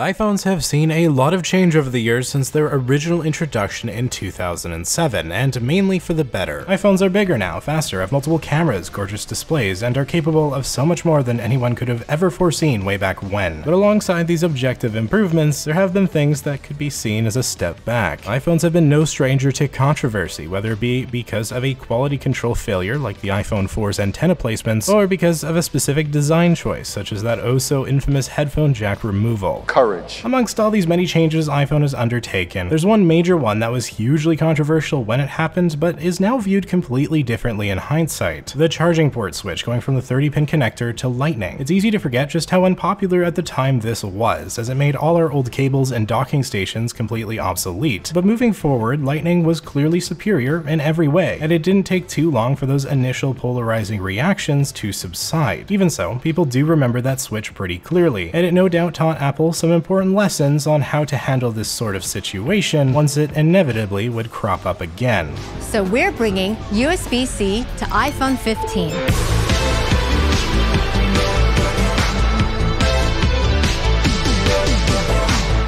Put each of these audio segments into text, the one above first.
iPhones have seen a lot of change over the years since their original introduction in 2007, and mainly for the better. iPhones are bigger now, faster, have multiple cameras, gorgeous displays, and are capable of so much more than anyone could have ever foreseen way back when. But alongside these objective improvements, there have been things that could be seen as a step back. iPhones have been no stranger to controversy, whether it be because of a quality control failure like the iPhone 4's antenna placements, or because of a specific design choice, such as that oh-so-infamous headphone jack removal. Amongst all these many changes iPhone has undertaken, there's one major one that was hugely controversial when it happened, but is now viewed completely differently in hindsight. The charging port switch going from the 30-pin connector to Lightning. It's easy to forget just how unpopular at the time this was, as it made all our old cables and docking stations completely obsolete. But moving forward, Lightning was clearly superior in every way, and it didn't take too long for those initial polarizing reactions to subside. Even so, people do remember that switch pretty clearly, and it no doubt taught Apple some important lessons on how to handle this sort of situation once it inevitably would crop up again. So we're bringing USB-C to iPhone 15.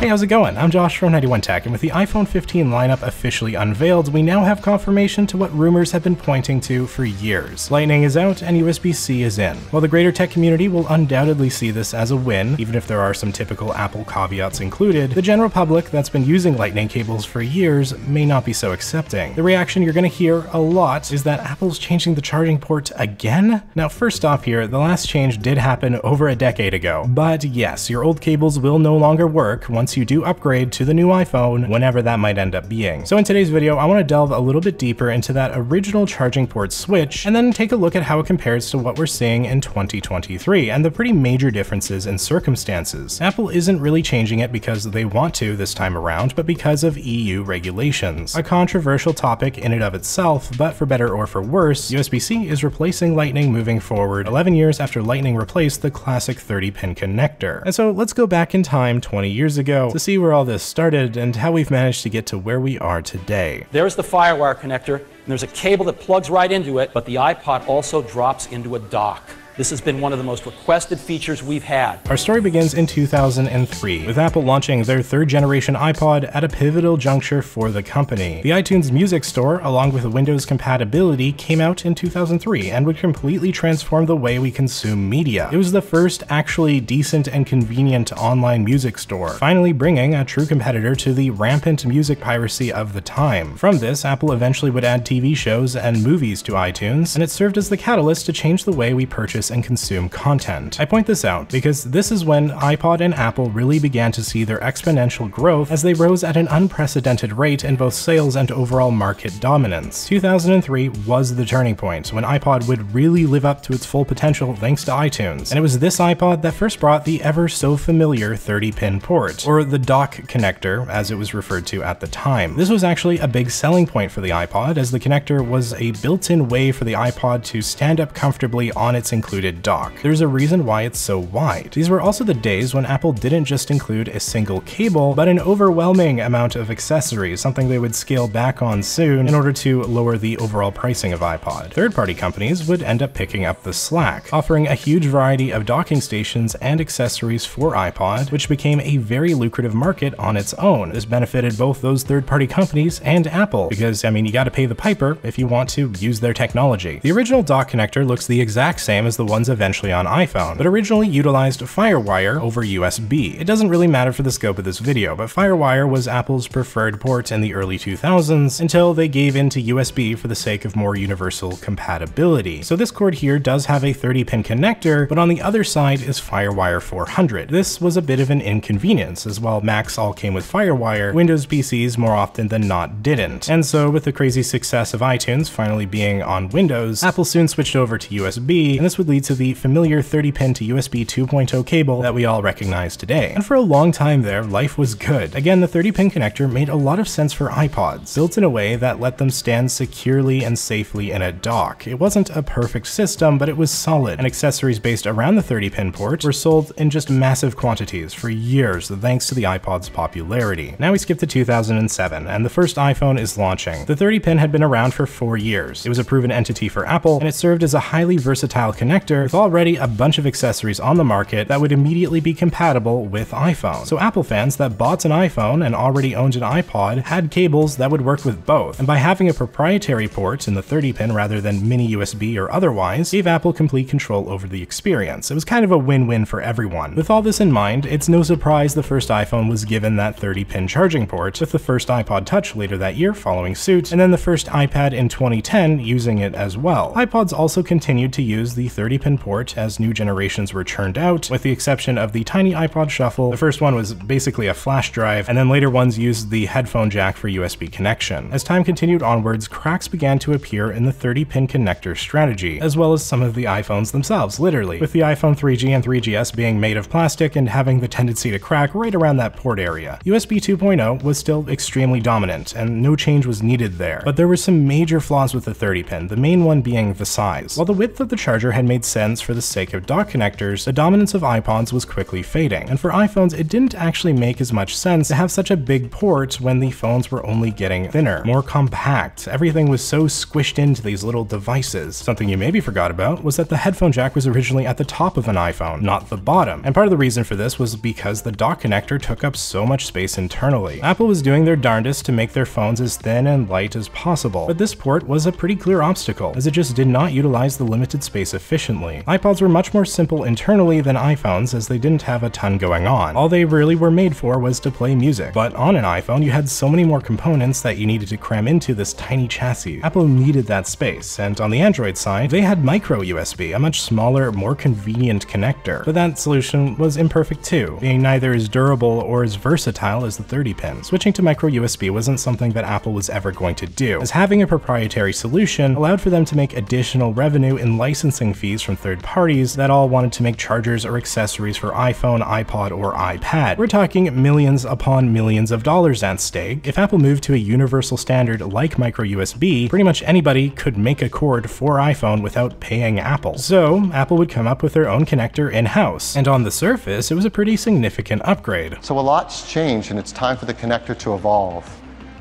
Hey, how's it going? I'm Josh from 91Tech, and with the iPhone 15 lineup officially unveiled, we now have confirmation to what rumors have been pointing to for years. Lightning is out and USB-C is in. While the greater tech community will undoubtedly see this as a win, even if there are some typical Apple caveats included, the general public that's been using Lightning cables for years may not be so accepting. The reaction you're going to hear a lot is that Apple's changing the charging port again? Now, first off here, the last change did happen over a decade ago, but yes, your old cables will no longer work once you do upgrade to the new iPhone, whenever that might end up being. So in today's video, I want to delve a little bit deeper into that original charging port switch, and then take a look at how it compares to what we're seeing in 2023, and the pretty major differences in circumstances. Apple isn't really changing it because they want to this time around, but because of EU regulations. A controversial topic in and of itself, but for better or for worse, USB-C is replacing Lightning moving forward 11 years after Lightning replaced the classic 30-pin connector. And so let's go back in time 20 years ago, to see where all this started and how we've managed to get to where we are today. There's the FireWire connector, and there's a cable that plugs right into it, but the iPod also drops into a dock. This has been one of the most requested features we've had. Our story begins in 2003, with Apple launching their third-generation iPod at a pivotal juncture for the company. The iTunes Music Store, along with Windows compatibility, came out in 2003 and would completely transform the way we consume media. It was the first actually decent and convenient online music store, finally bringing a true competitor to the rampant music piracy of the time. From this, Apple eventually would add TV shows and movies to iTunes, and it served as the catalyst to change the way we purchase and consume content. I point this out because this is when iPod and Apple really began to see their exponential growth as they rose at an unprecedented rate in both sales and overall market dominance. 2003 was the turning point when iPod would really live up to its full potential thanks to iTunes, and it was this iPod that first brought the ever so familiar 30-pin port, or the dock connector as it was referred to at the time. This was actually a big selling point for the iPod, as the connector was a built-in way for the iPod to stand up comfortably on its included dock. There's a reason why it's so wide. These were also the days when Apple didn't just include a single cable, but an overwhelming amount of accessories, something they would scale back on soon in order to lower the overall pricing of iPod. Third-party companies would end up picking up the slack, offering a huge variety of docking stations and accessories for iPod, which became a very lucrative market on its own. This benefited both those third-party companies and Apple, because, I mean, you gotta pay the piper if you want to use their technology. The original dock connector looks the exact same as the ones eventually on iPhone, but originally utilized FireWire over USB. It doesn't really matter for the scope of this video, but FireWire was Apple's preferred port in the early 2000s until they gave in to USB for the sake of more universal compatibility. So this cord here does have a 30-pin connector, but on the other side is FireWire 400. This was a bit of an inconvenience, as while Macs all came with FireWire, Windows PCs more often than not didn't. And so with the crazy success of iTunes finally being on Windows, Apple soon switched over to USB, and this would lead to the familiar 30-pin to USB 2.0 cable that we all recognize today. And for a long time there, life was good. Again, the 30-pin connector made a lot of sense for iPods, built in a way that let them stand securely and safely in a dock. It wasn't a perfect system, but it was solid, and accessories based around the 30-pin port were sold in just massive quantities for years thanks to the iPod's popularity. Now we skip to 2007, and the first iPhone is launching. The 30-pin had been around for 4 years. It was a proven entity for Apple, and it served as a highly versatile connector connector with already a bunch of accessories on the market that would immediately be compatible with iPhone. So Apple fans that bought an iPhone and already owned an iPod had cables that would work with both, and by having a proprietary port in the 30-pin rather than mini USB or otherwise, gave Apple complete control over the experience. It was kind of a win-win for everyone. With all this in mind, it's no surprise the first iPhone was given that 30-pin charging port, with the first iPod Touch later that year following suit, and then the first iPad in 2010 using it as well. iPods also continued to use the 30-pin port as new generations were churned out, with the exception of the tiny iPod Shuffle. The first one was basically a flash drive, and then later ones used the headphone jack for USB connection. As time continued onwards, cracks began to appear in the 30-pin connector strategy, as well as some of the iPhones themselves, literally, with the iPhone 3G and 3GS being made of plastic and having the tendency to crack right around that port area. USB 2.0 was still extremely dominant, and no change was needed there, but there were some major flaws with the 30-pin, the main one being the size. While the width of the charger had made sense for the sake of dock connectors, the dominance of iPods was quickly fading, and for iPhones it didn't actually make as much sense to have such a big port when the phones were only getting thinner, more compact. Everything was so squished into these little devices. Something you maybe forgot about was that the headphone jack was originally at the top of an iPhone, not the bottom, and part of the reason for this was because the dock connector took up so much space internally. Apple was doing their darndest to make their phones as thin and light as possible, but this port was a pretty clear obstacle, as it just did not utilize the limited space efficiently. iPods were much more simple internally than iPhones, as they didn't have a ton going on. All they really were made for was to play music, but on an iPhone you had so many more components that you needed to cram into this tiny chassis. Apple needed that space, and on the Android side, they had micro-USB, a much smaller, more convenient connector, but that solution was imperfect too, being neither as durable or as versatile as the 30-pin. Switching to micro-USB wasn't something that Apple was ever going to do, as having a proprietary solution allowed for them to make additional revenue in licensing fees from third parties that all wanted to make chargers or accessories for iPhone, iPod, or iPad. We're talking millions upon millions of dollars at stake. If Apple moved to a universal standard like micro-USB, pretty much anybody could make a cord for iPhone without paying Apple. So Apple would come up with their own connector in-house, and on the surface, it was a pretty significant upgrade. So a lot's changed, and it's time for the connector to evolve,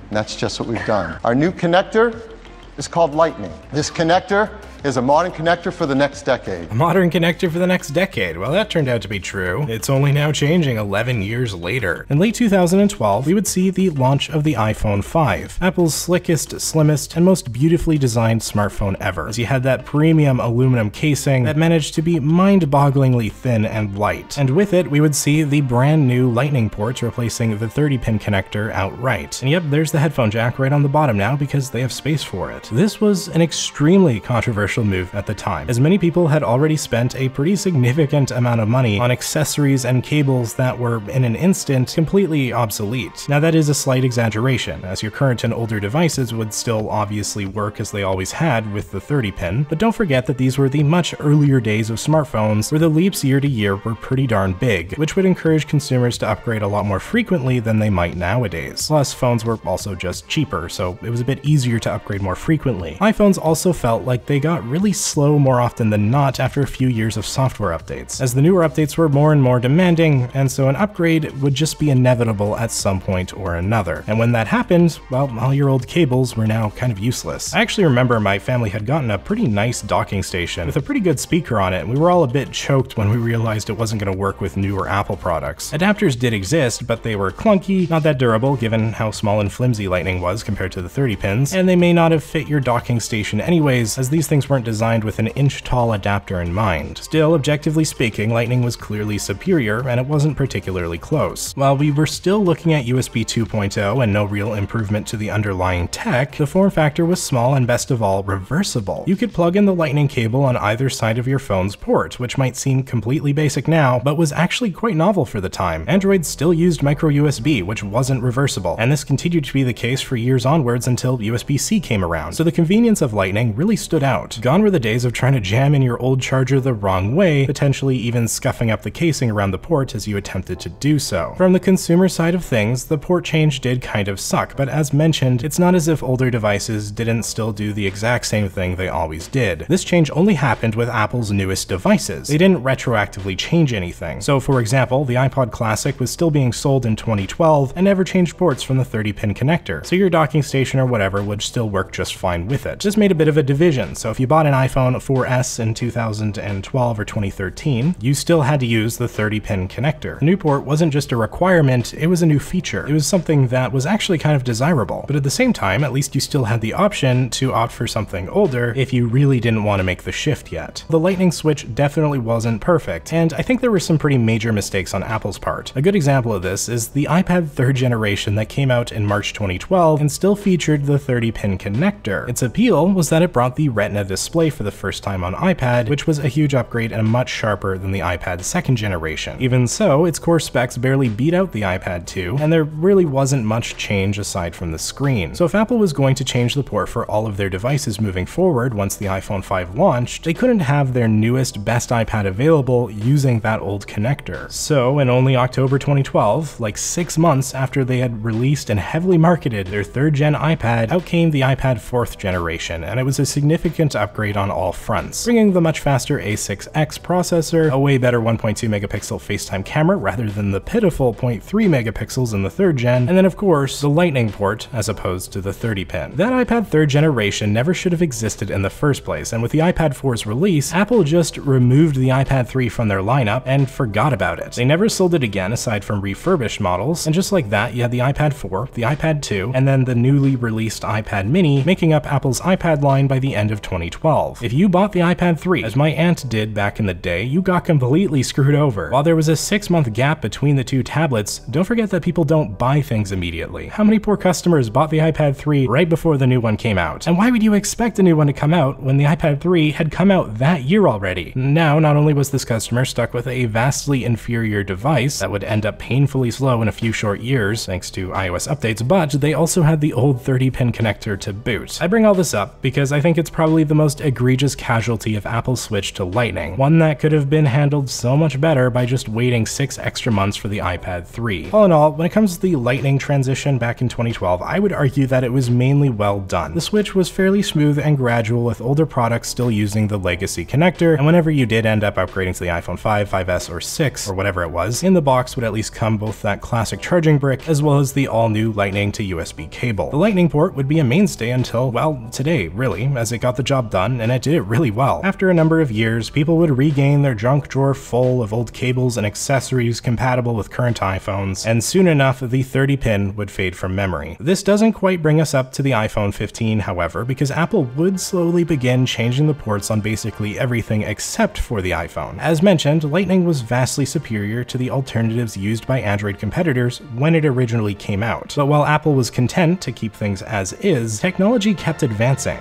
and that's just what we've done. Our new connector is called Lightning. This connector is a modern connector for the next decade. A modern connector for the next decade. Well, that turned out to be true. It's only now changing 11 years later. In late 2012, we would see the launch of the iPhone 5, Apple's slickest, slimmest, and most beautifully designed smartphone ever, as you had that premium aluminum casing that managed to be mind-bogglingly thin and light. And with it, we would see the brand new Lightning ports replacing the 30-pin connector outright. And yep, there's the headphone jack right on the bottom now because they have space for it. This was an extremely controversial move at the time, as many people had already spent a pretty significant amount of money on accessories and cables that were, in an instant, completely obsolete. Now that is a slight exaggeration, as your current and older devices would still obviously work as they always had with the 30-pin, but don't forget that these were the much earlier days of smartphones where the leaps year to year were pretty darn big, which would encourage consumers to upgrade a lot more frequently than they might nowadays. Plus, phones were also just cheaper, so it was a bit easier to upgrade more frequently. iPhones also felt like they got really slow more often than not after a few years of software updates, as the newer updates were more and more demanding, and so an upgrade would just be inevitable at some point or another. And when that happened, well, all your old cables were now kind of useless. I actually remember my family had gotten a pretty nice docking station with a pretty good speaker on it, and we were all a bit choked when we realized it wasn't going to work with newer Apple products. Adapters did exist, but they were clunky, not that durable given how small and flimsy Lightning was compared to the 30 pins, and they may not have fit your docking station anyways, as these things weren't designed with an inch-tall adapter in mind. Still, objectively speaking, Lightning was clearly superior, and it wasn't particularly close. While we were still looking at USB 2.0 and no real improvement to the underlying tech, the form factor was small and, best of all, reversible. You could plug in the Lightning cable on either side of your phone's port, which might seem completely basic now, but was actually quite novel for the time. Android still used micro-USB, which wasn't reversible, and this continued to be the case for years onwards until USB-C came around, so the convenience of Lightning really stood out. Gone were the days of trying to jam in your old charger the wrong way, potentially even scuffing up the casing around the port as you attempted to do so. From the consumer side of things, the port change did kind of suck, but as mentioned, it's not as if older devices didn't still do the exact same thing they always did. This change only happened with Apple's newest devices. They didn't retroactively change anything. So for example, the iPod Classic was still being sold in 2012 and never changed ports from the 30-pin connector, so your docking station or whatever would still work just fine with it. Just made a bit of a division, so if you bought an iPhone 4S in 2012 or 2013, you still had to use the 30-pin connector. The new port wasn't just a requirement, it was a new feature. It was something that was actually kind of desirable, but at the same time, at least you still had the option to opt for something older if you really didn't want to make the shift yet. The Lightning switch definitely wasn't perfect, and I think there were some pretty major mistakes on Apple's part. A good example of this is the iPad 3rd generation that came out in March 2012 and still featured the 30-pin connector. Its appeal was that it brought the Retina display for the first time on iPad, which was a huge upgrade and much sharper than the iPad 2nd generation. Even so, its core specs barely beat out the iPad 2, and there really wasn't much change aside from the screen. So if Apple was going to change the port for all of their devices moving forward once the iPhone 5 launched, they couldn't have their newest, best iPad available using that old connector. So in only October 2012, like 6 months after they had released and heavily marketed their 3rd-gen iPad, out came the iPad 4th generation, and it was a significant upgrade on all fronts, bringing the much faster A6X processor, a way better 1.2 megapixel FaceTime camera rather than the pitiful 0.3 megapixels in the 3rd gen, and then of course the Lightning port as opposed to the 30-pin. That iPad 3rd generation never should have existed in the first place, and with the iPad 4's release, Apple just removed the iPad 3 from their lineup and forgot about it. They never sold it again aside from refurbished models, and just like that you had the iPad 4, the iPad 2, and then the newly released iPad mini, making up Apple's iPad line by the end of 2012. If you bought the iPad 3, as my aunt did back in the day, you got completely screwed over. While there was a 6-month gap between the two tablets, don't forget that people don't buy things immediately. How many poor customers bought the iPad 3 right before the new one came out? And why would you expect a new one to come out when the iPad 3 had come out that year already? Now, not only was this customer stuck with a vastly inferior device that would end up painfully slow in a few short years thanks to iOS updates, but they also had the old 30-pin connector to boot. I bring all this up because I think it's probably the most egregious casualty of Apple's switch to Lightning, one that could have been handled so much better by just waiting 6 extra months for the iPad 3. All in all, when it comes to the Lightning transition back in 2012, I would argue that it was mainly well done. The switch was fairly smooth and gradual, with older products still using the legacy connector, and whenever you did end up upgrading to the iPhone 5, 5S, or 6, or whatever it was, in the box would at least come both that classic charging brick as well as the all-new Lightning to USB cable. The Lightning port would be a mainstay until, well, today, really, as it got the job done, and it did it really well. After a number of years, people would regain their junk drawer full of old cables and accessories compatible with current iPhones, and soon enough, the 30-pin would fade from memory. This doesn't quite bring us up to the iPhone 15, however, because Apple would slowly begin changing the ports on basically everything except for the iPhone. As mentioned, Lightning was vastly superior to the alternatives used by Android competitors when it originally came out. But while Apple was content to keep things as is, technology kept advancing.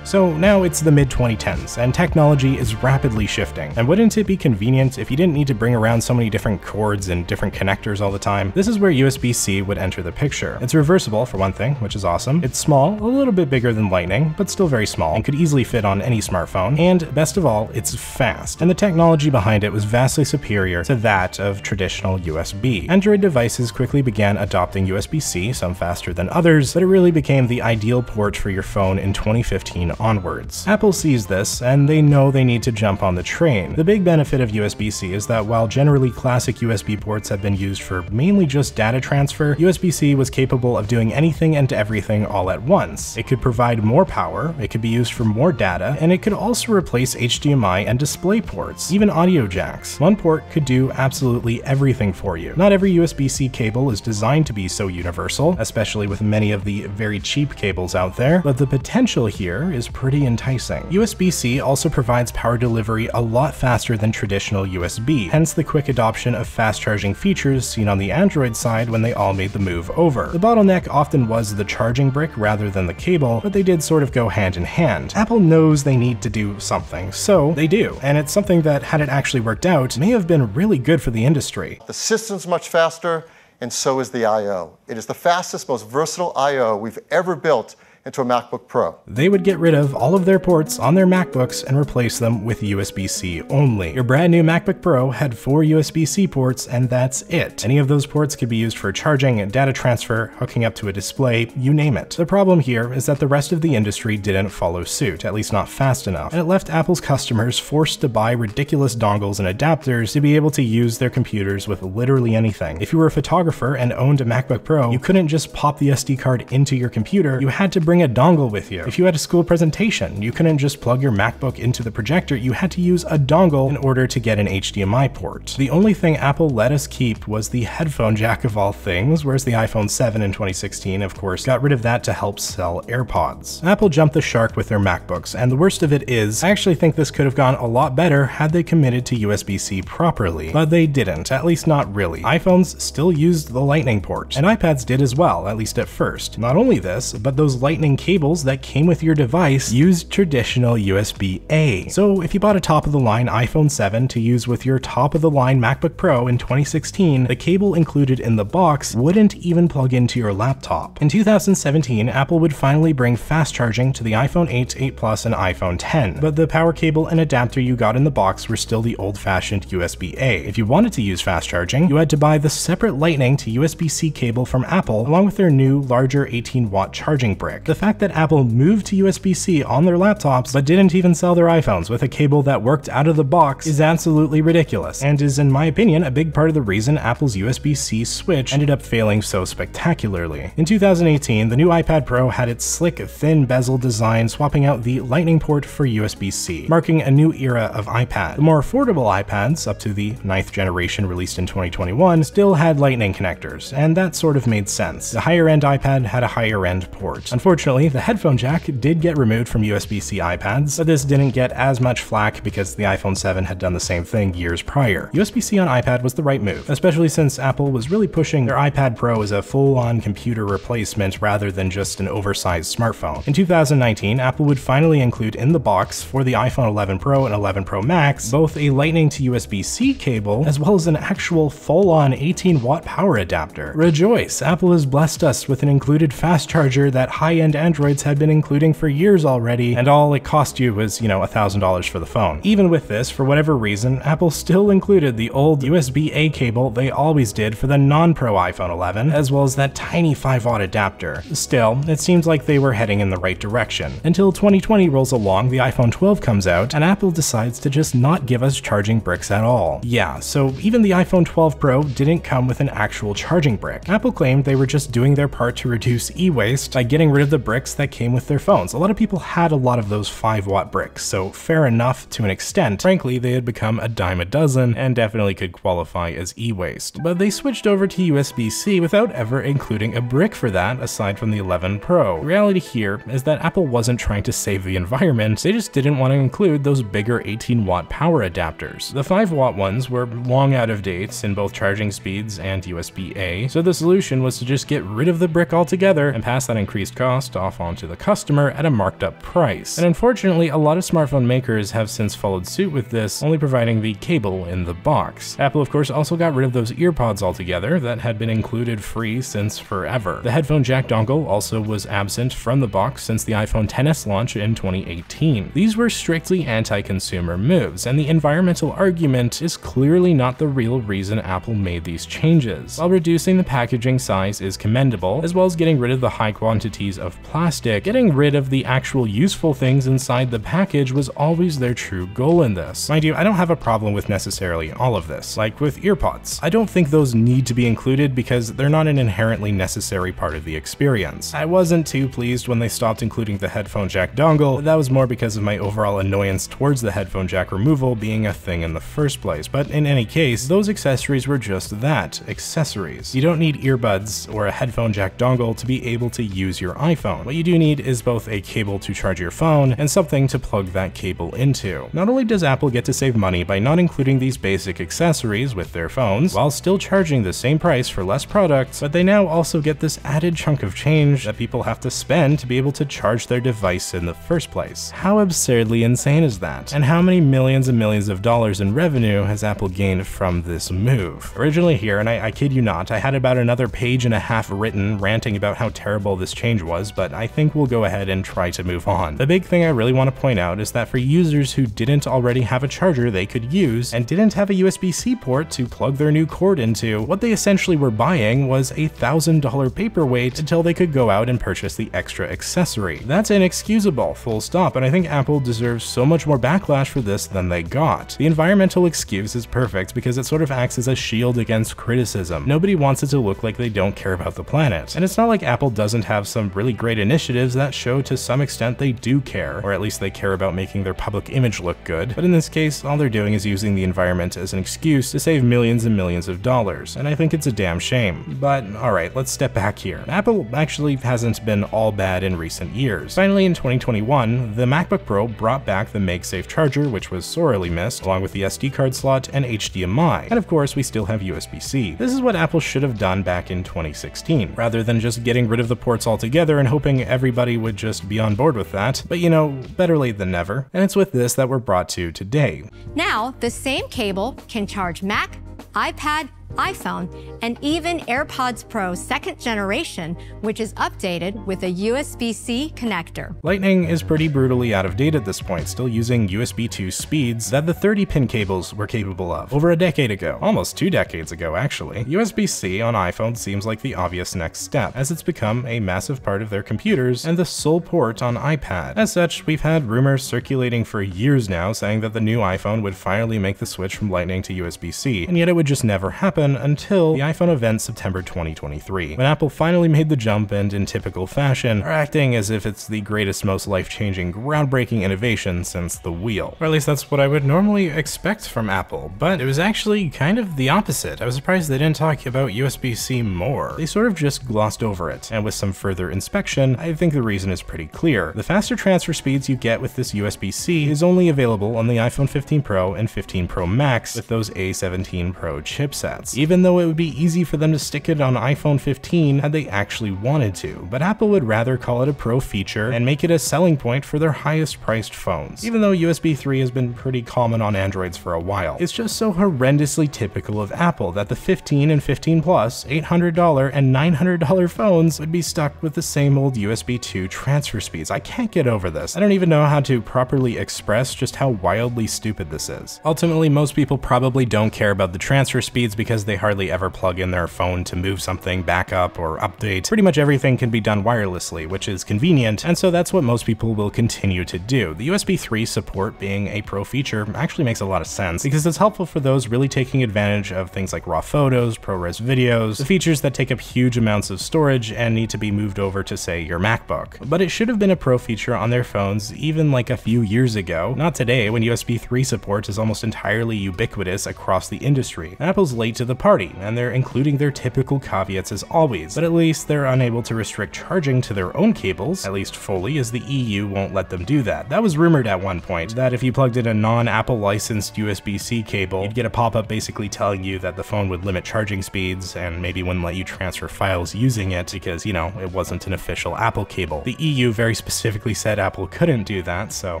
So now it's the mid-2010s, and technology is rapidly shifting. And wouldn't it be convenient if you didn't need to bring around so many different cords and different connectors all the time? This is where USB-C would enter the picture. It's reversible, for one thing, which is awesome. It's small, a little bit bigger than Lightning, but still very small, and could easily fit on any smartphone. And best of all, it's fast, and the technology behind it was vastly superior to that of traditional USB. Android devices quickly began adopting USB-C, some faster than others, but it really became the ideal port for your phone in 2015 onwards. Apple sees this, and they know they need to jump on the train. The big benefit of USB-C is that while generally classic USB ports have been used for mainly just data transfer, USB-C was capable of doing anything and everything all at once. It could provide more power, it could be used for more data, and it could also replace HDMI and display ports, even audio jacks. One port could do absolutely everything for you. Not every USB-C cable is designed to be so universal, especially with many of the very cheap cables out there, but the potential here is pretty enticing. USB-C also provides power delivery a lot faster than traditional USB, hence the quick adoption of fast charging features seen on the Android side when they all made the move over. The bottleneck often was the charging brick rather than the cable, but they did sort of go hand in hand. Apple knows they need to do something, so they do, and it's something that, had it actually worked out, may have been really good for the industry. The system's much faster, and so is the I/O. It is the fastest, most versatile I/O we've ever built into a MacBook Pro. They would get rid of all of their ports on their MacBooks and replace them with USB-C only. Your brand new MacBook Pro had 4 USB-C ports, and that's it. Any of those ports could be used for charging, data transfer, hooking up to a display, you name it. The problem here is that the rest of the industry didn't follow suit, at least not fast enough, and it left Apple's customers forced to buy ridiculous dongles and adapters to be able to use their computers with literally anything. If you were a photographer and owned a MacBook Pro, you couldn't just pop the SD card into your computer, you had to bring bring a dongle with you. If you had a school presentation, you couldn't just plug your MacBook into the projector, you had to use a dongle in order to get an HDMI port. The only thing Apple let us keep was the headphone jack of all things, whereas the iPhone 7 in 2016, of course, got rid of that to help sell AirPods. Apple jumped the shark with their MacBooks, and the worst of it is, I actually think this could have gone a lot better had they committed to USB-C properly, but they didn't, at least not really. iPhones still used the Lightning port, and iPads did as well, at least at first. Not only this, but those Lightning cables that came with your device used traditional USB-A. So if you bought a top-of-the-line iPhone 7 to use with your top-of-the-line MacBook Pro in 2016, the cable included in the box wouldn't even plug into your laptop. In 2017, Apple would finally bring fast charging to the iPhone 8, 8 Plus, and iPhone 10, but the power cable and adapter you got in the box were still the old-fashioned USB-A. If you wanted to use fast charging, you had to buy the separate Lightning to USB-C cable from Apple, along with their new, larger 18-watt charging brick. The fact that Apple moved to USB-C on their laptops, but didn't even sell their iPhones with a cable that worked out of the box, is absolutely ridiculous, and is, in my opinion, a big part of the reason Apple's USB-C switch ended up failing so spectacularly. In 2018, the new iPad Pro had its slick, thin bezel design, swapping out the Lightning port for USB-C, marking a new era of iPad. The more affordable iPads, up to the 9th generation released in 2021, still had Lightning connectors, and that sort of made sense. The higher-end iPad had a higher-end port. Unfortunately, the headphone jack did get removed from USB-C iPads, but this didn't get as much flack because the iPhone 7 had done the same thing years prior. USB-C on iPad was the right move, especially since Apple was really pushing their iPad Pro as a full-on computer replacement rather than just an oversized smartphone. In 2019, Apple would finally include in the box for the iPhone 11 Pro and 11 Pro Max both a Lightning to USB-C cable as well as an actual full-on 18-watt power adapter. Rejoice! Apple has blessed us with an included fast charger that high-end Androids had been including for years already, and all it cost you was, $1,000 for the phone. Even with this, for whatever reason, Apple still included the old USB-A cable they always did for the non-Pro iPhone 11, as well as that tiny 5-watt adapter. Still, it seems like they were heading in the right direction. Until 2020 rolls along, the iPhone 12 comes out, and Apple decides to just not give us charging bricks at all. Yeah, so even the iPhone 12 Pro didn't come with an actual charging brick. Apple claimed they were just doing their part to reduce e-waste by getting rid of the bricks that came with their phones. A lot of people had a lot of those 5-watt bricks, so fair enough to an extent. Frankly, they had become a dime a dozen and definitely could qualify as e-waste. But they switched over to USB-C without ever including a brick for that, aside from the 11 Pro. The reality here is that Apple wasn't trying to save the environment, they just didn't want to include those bigger 18-watt power adapters. The 5-watt ones were long out of date in both charging speeds and USB-A, so the solution was to just get rid of the brick altogether and pass that increased cost off onto the customer at a marked-up price. And unfortunately, a lot of smartphone makers have since followed suit with this, only providing the cable in the box. Apple, of course, also got rid of those EarPods altogether that had been included free since forever. The headphone jack dongle also was absent from the box since the iPhone XS launch in 2018. These were strictly anti-consumer moves, and the environmental argument is clearly not the real reason Apple made these changes. While reducing the packaging size is commendable, as well as getting rid of the high quantities of plastic, getting rid of the actual useful things inside the package was always their true goal in this. Mind you, I don't have a problem with necessarily all of this, like with EarPods. I don't think those need to be included because they're not an inherently necessary part of the experience. I wasn't too pleased when they stopped including the headphone jack dongle, but that was more because of my overall annoyance towards the headphone jack removal being a thing in the first place. But in any case, those accessories were just that, accessories. You don't need earbuds or a headphone jack dongle to be able to use your iPhone. What you do need is both a cable to charge your phone and something to plug that cable into. Not only does Apple get to save money by not including these basic accessories with their phones while still charging the same price for less products, but they now also get this added chunk of change that people have to spend to be able to charge their device in the first place. How absurdly insane is that? And how many millions and millions of dollars in revenue has Apple gained from this move? Originally here, and I kid you not, I had about another page and a half written ranting about how terrible this change was, but I think we'll go ahead and try to move on. The big thing I really want to point out is that for users who didn't already have a charger they could use and didn't have a USB-C port to plug their new cord into, what they essentially were buying was a $1,000 paperweight until they could go out and purchase the extra accessory. That's inexcusable, full stop, and I think Apple deserves so much more backlash for this than they got. The environmental excuse is perfect because it sort of acts as a shield against criticism. Nobody wants it to look like they don't care about the planet. And it's not like Apple doesn't have some really great initiatives that show to some extent they do care, or at least they care about making their public image look good, but in this case, all they're doing is using the environment as an excuse to save millions and millions of dollars, and I think it's a damn shame. But alright, let's step back here. Apple actually hasn't been all bad in recent years. Finally, in 2021, the MacBook Pro brought back the MagSafe charger, which was sorely missed, along with the SD card slot and HDMI, and of course we still have USB-C. This is what Apple should have done back in 2016, rather than just getting rid of the ports altogether and hoping everybody would just be on board with that, but you know, better late than never. And it's with this that we're brought to today. Now, the same cable can charge Mac, iPad, iPhone, and even AirPods Pro 2nd generation, which is updated with a USB-C connector. Lightning is pretty brutally out of date at this point, still using USB 2 speeds that the 30-pin cables were capable of over a decade ago, almost 2 decades ago actually. USB-C on iPhone seems like the obvious next step, as it's become a massive part of their computers and the sole port on iPad. As such, we've had rumors circulating for years now saying that the new iPhone would finally make the switch from Lightning to USB-C, and yet it would just never happen until the iPhone event September 2023, when Apple finally made the jump and, in typical fashion, are acting as if it's the greatest, most life-changing, groundbreaking innovation since the wheel. Or at least that's what I would normally expect from Apple, but it was actually kind of the opposite. I was surprised they didn't talk about USB-C more. They sort of just glossed over it, and with some further inspection, I think the reason is pretty clear. The faster transfer speeds you get with this USB-C is only available on the iPhone 15 Pro and 15 Pro Max with those A17 Pro chipsets, even though it would be easy for them to stick it on iPhone 15 had they actually wanted to. But Apple would rather call it a pro feature and make it a selling point for their highest priced phones, even though USB 3 has been pretty common on Androids for a while. It's just so horrendously typical of Apple that the 15 and 15 Plus, $800 and $900 phones would be stuck with the same old USB 2 transfer speeds. I can't get over this. I don't even know how to properly express just how wildly stupid this is. Ultimately, most people probably don't care about the transfer speeds because they hardly ever plug in their phone to move something, back up, or update. Pretty much everything can be done wirelessly, which is convenient, and so that's what most people will continue to do. The USB 3 support being a pro feature actually makes a lot of sense, because it's helpful for those really taking advantage of things like raw photos, ProRes videos, the features that take up huge amounts of storage and need to be moved over to, say, your MacBook. But it should have been a pro feature on their phones even like a few years ago, not today when USB 3 support is almost entirely ubiquitous across the industry. Apple's late to the party, and they're including their typical caveats as always, but at least they're unable to restrict charging to their own cables, at least fully, as the EU won't let them do that. That was rumored at one point, that if you plugged in a non-Apple licensed USB-C cable, you'd get a pop-up basically telling you that the phone would limit charging speeds and maybe wouldn't let you transfer files using it because, you know, it wasn't an official Apple cable. The EU very specifically said Apple couldn't do that, so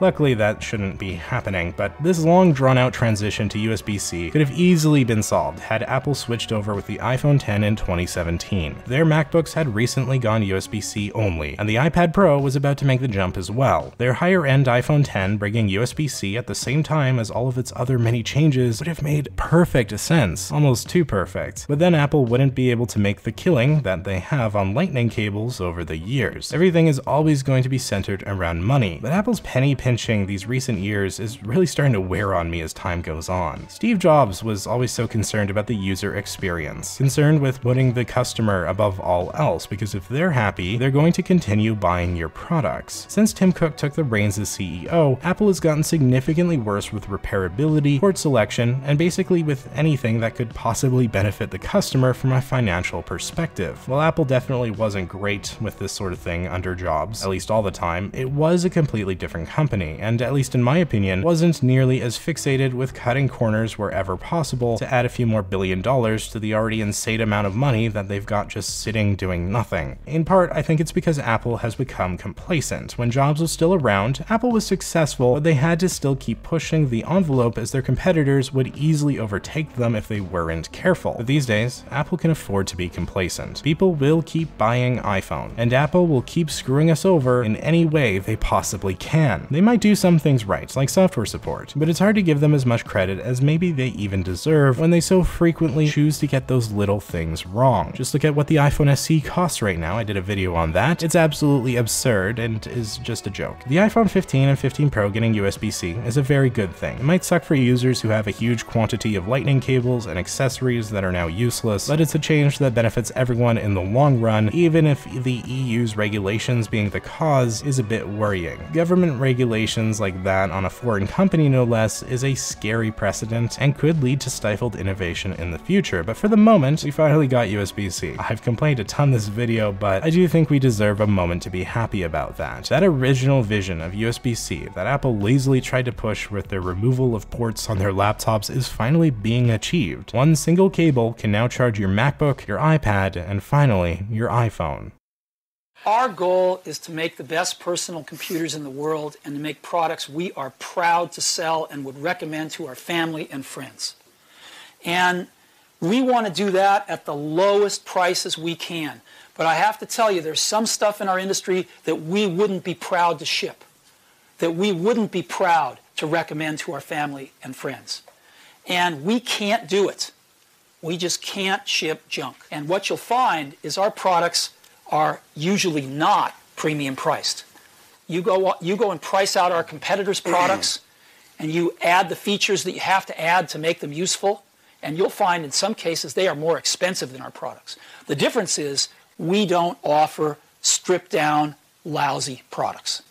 luckily that shouldn't be happening, but this long drawn-out transition to USB-C could have easily been solved had Apple switched over with the iPhone X in 2017. Their MacBooks had recently gone USB-C only, and the iPad Pro was about to make the jump as well. Their higher-end iPhone X bringing USB-C at the same time as all of its other many changes would have made perfect sense, almost too perfect. But then Apple wouldn't be able to make the killing that they have on Lightning cables over the years. Everything is always going to be centered around money, but Apple's penny pinching these recent years is really starting to wear on me as time goes on. Steve Jobs was always so concerned about the user experience, concerned with putting the customer above all else, because if they're happy, they're going to continue buying your products. Since Tim Cook took the reins as CEO, Apple has gotten significantly worse with repairability, port selection, and basically with anything that could possibly benefit the customer from a financial perspective. While Apple definitely wasn't great with this sort of thing under Jobs, at least all the time, it was a completely different company, and at least in my opinion, wasn't nearly as fixated with cutting corners wherever possible to add a few more $1 billion to the already insane amount of money that they've got just sitting doing nothing. In part, I think it's because Apple has become complacent. When Jobs was still around, Apple was successful, but they had to still keep pushing the envelope as their competitors would easily overtake them if they weren't careful. But these days, Apple can afford to be complacent. People will keep buying iPhone, and Apple will keep screwing us over in any way they possibly can. They might do some things right, like software support, but it's hard to give them as much credit as maybe they even deserve when they so frequently frequently choose to get those little things wrong. Just look at what the iPhone SE costs right now. I did a video on that. It's absolutely absurd and is just a joke. The iPhone 15 and 15 Pro getting USB-C is a very good thing. It might suck for users who have a huge quantity of Lightning cables and accessories that are now useless, but it's a change that benefits everyone in the long run, even if the EU's regulations being the cause is a bit worrying. Government regulations like that on a foreign company, no less, is a scary precedent and could lead to stifled innovation in the future, but for the moment, we finally got USB-C. I've complained a ton this video, but I do think we deserve a moment to be happy about that. That original vision of USB-C that Apple lazily tried to push with their removal of ports on their laptops is finally being achieved. One single cable can now charge your MacBook, your iPad, and finally, your iPhone. Our goal is to make the best personal computers in the world and to make products we are proud to sell and would recommend to our family and friends. And we want to do that at the lowest prices we can. But I have to tell you, there's some stuff in our industry that we wouldn't be proud to ship, that we wouldn't be proud to recommend to our family and friends. And we can't do it. We just can't ship junk. And what you'll find is our products are usually not premium priced. You go and price out our competitors' products, and you add the features that you have to add to make them useful, and you'll find in some cases they are more expensive than our products. The difference is we don't offer stripped down, lousy products.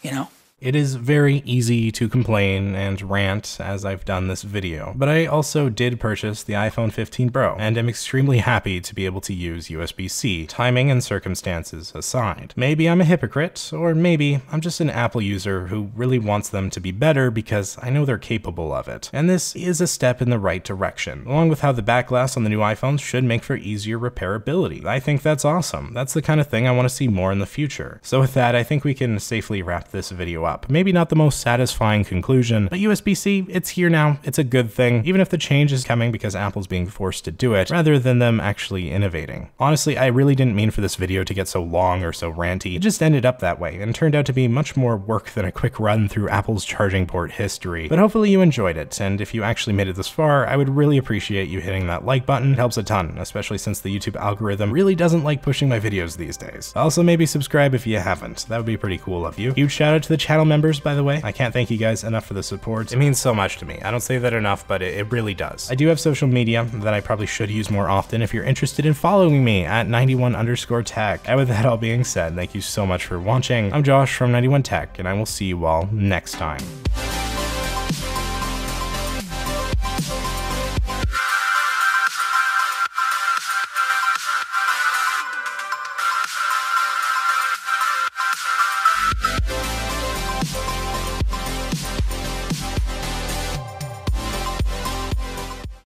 You know? It is very easy to complain and rant, as I've done this video, but I also did purchase the iPhone 15 Pro, and am extremely happy to be able to use USB-C, timing and circumstances aside. Maybe I'm a hypocrite, or maybe I'm just an Apple user who really wants them to be better because I know they're capable of it, and this is a step in the right direction, along with how the back glass on the new iPhones should make for easier repairability. I think that's awesome. That's the kind of thing I want to see more in the future. So with that, I think we can safely wrap this video up. Maybe not the most satisfying conclusion, but USB-C, it's here now. It's a good thing, even if the change is coming because Apple's being forced to do it, rather than them actually innovating. Honestly, I really didn't mean for this video to get so long or so ranty. It just ended up that way and turned out to be much more work than a quick run through Apple's charging port history. But hopefully you enjoyed it, and if you actually made it this far, I would really appreciate you hitting that like button. It helps a ton, especially since the YouTube algorithm really doesn't like pushing my videos these days. Also, maybe subscribe if you haven't. That would be pretty cool of you. Huge shout out to the channel members, by the way. I can't thank you guys enough for the support. It means so much to me. I don't say that enough, but it really does. I do have social media that I probably should use more often. If you're interested in following me, at 91_tech. And with that all being said, thank you so much for watching. I'm Josh from 91Tech, and I will see you all next time.